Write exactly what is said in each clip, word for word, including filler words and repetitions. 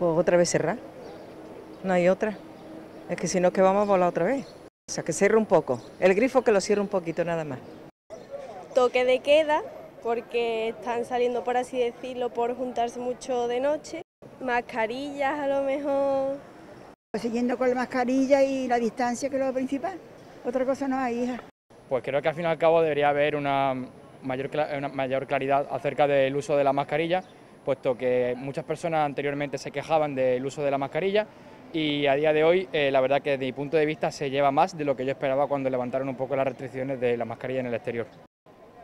pues otra vez cerrar, no hay otra, es que si no que vamos a volar otra vez. O sea, que cierre un poco, el grifo que lo cierre un poquito nada más. Toque de queda, porque están saliendo, por así decirlo, por juntarse mucho de noche. Mascarillas a lo mejor. Pues siguiendo con la mascarilla y la distancia, que es lo principal. Otra cosa no hay, hija. Pues creo que al fin y al cabo debería haber una mayor, una mayor claridad acerca del uso de la mascarilla, puesto que muchas personas anteriormente se quejaban del uso de la mascarilla y a día de hoy, eh, la verdad que desde mi punto de vista se lleva más de lo que yo esperaba cuando levantaron un poco las restricciones de la mascarilla en el exterior.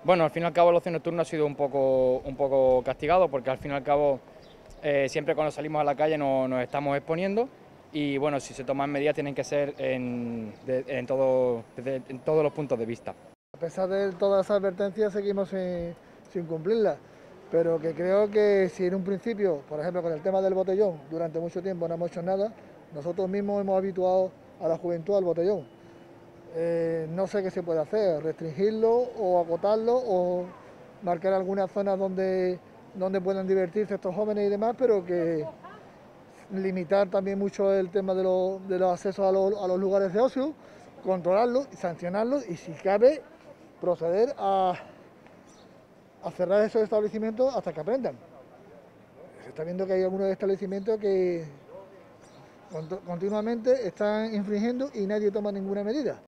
Bueno, al fin y al cabo el ocio nocturno ha sido un poco, un poco castigado, porque al fin y al cabo eh, siempre cuando salimos a la calle no, nos estamos exponiendo. Y bueno, si se toman medidas tienen que ser en, de, en, todo, de, en todos los puntos de vista. A pesar de todas las advertencias seguimos sin, sin cumplirlas, pero que creo que si en un principio, por ejemplo con el tema del botellón, durante mucho tiempo no hemos hecho nada, nosotros mismos hemos habituado a la juventud al botellón. Eh, no sé qué se puede hacer, restringirlo o acotarlo o marcar algunas zonas donde, donde puedan divertirse estos jóvenes y demás, pero que limitar también mucho el tema de, lo, de los accesos a, lo, a los lugares de ocio, controlarlos, sancionarlos y si cabe proceder a, a cerrar esos establecimientos hasta que aprendan. Se está viendo que hay algunos establecimientos que continuamente están infringiendo y nadie toma ninguna medida.